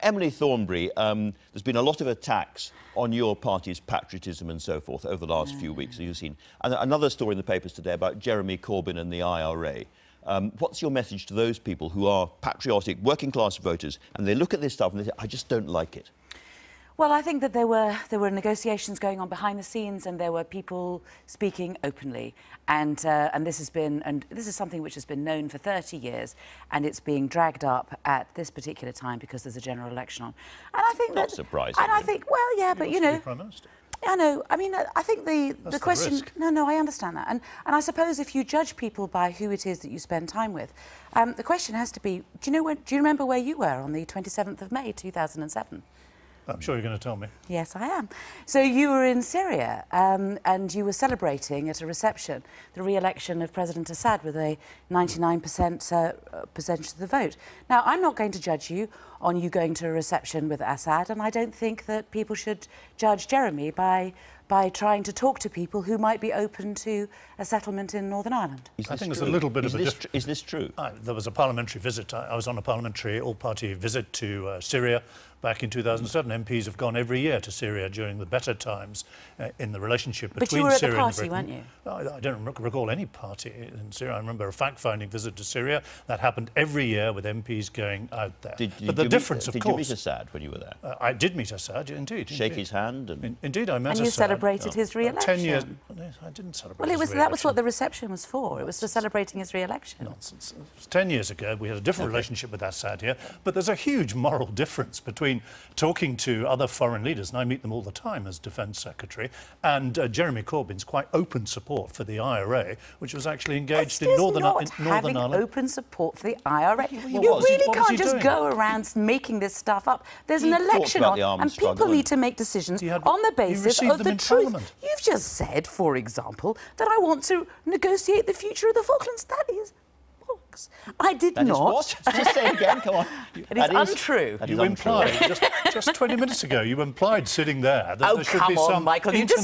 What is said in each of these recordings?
Emily Thornberry, there's been a lot of attacks on your party's patriotism and so forth over the last few weeks, as you've seen. And another story in the papers today about Jeremy Corbyn and the IRA. What's your message to those people who are patriotic, working-class voters, and they look at this stuff and they say, I just don't like it? Well, I think that there were negotiations going on behind the scenes, and there were people speaking openly, and this is something which has been known for 30 years, and it's being dragged up at this particular time because there's a general election on. And I think that's surprising. And I think, well, yeah, but you know, Prime Minister. I know. I mean, I think the question. Risk. No, I understand that, and I suppose if you judge people by who it is that you spend time with, the question has to be: Do you remember where you were on the 27th of May, 2007? I'm sure you're going to tell me. Yes, I am. So you were in Syria and you were celebrating at a reception the re-election of President Assad with a 99% percentage of the vote. Now, I'm not going to judge you on you going to a reception with Assad, and I don't think that people should judge Jeremy by trying to talk to people who might be open to a settlement in Northern Ireland. I think there's a little bit of a difference. Is this true? There was a parliamentary visit. I was on a parliamentary all-party visit to Syria back in 2007. MPs have gone every year to Syria during the better times in the relationship between Syria and Britain. But you were at the party, weren't you? I don't recall any party in Syria. I remember a fact-finding visit to Syria. That happened every year with MPs going out there. Did you meet Assad when you were there? I did meet Assad, indeed. Shake his hand? Indeed, I met Assad. And you celebrated his re-election? 10 years... I didn't celebrate his re-election. That was what the reception was for. It was for celebrating his re-election. Nonsense. 10 years ago, we had a different relationship with Assad here, but there's a huge moral difference between talking to other foreign leaders, and I meet them all the time as Defence Secretary, and Jeremy Corbyn's quite open support for the IRA, which was actually engaged in Northern Ireland. Open support for the IRA. You really can't just go around making this stuff up. There's an election on, and people need to make decisions on the basis of the truth. You've just said, for example, that I want to negotiate the future of the Falklands. That is bollocks. I did that not. Is what? Just say it again. Come on. It is untrue. You implied just 20 minutes ago. You implied sitting there that there should be some international kind of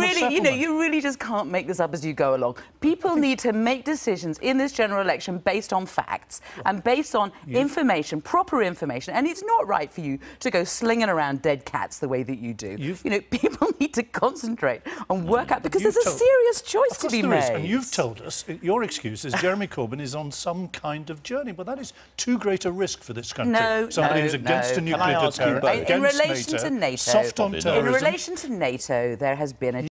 settlement. You know, you really just can't make this up as you go along. People need to make decisions in this general election based on facts and based on information, proper information. And it's not right for you to go slinging around dead cats the way that you do. You know, people need to concentrate and work out because there's a serious choice to be made. Of course there is. And you've told us your excuse is Jeremy Corbyn is on some kind of journey, but that is too great a risk for this country. Somebody who's against a nuclear deterrent. In relation to NATO, there has been a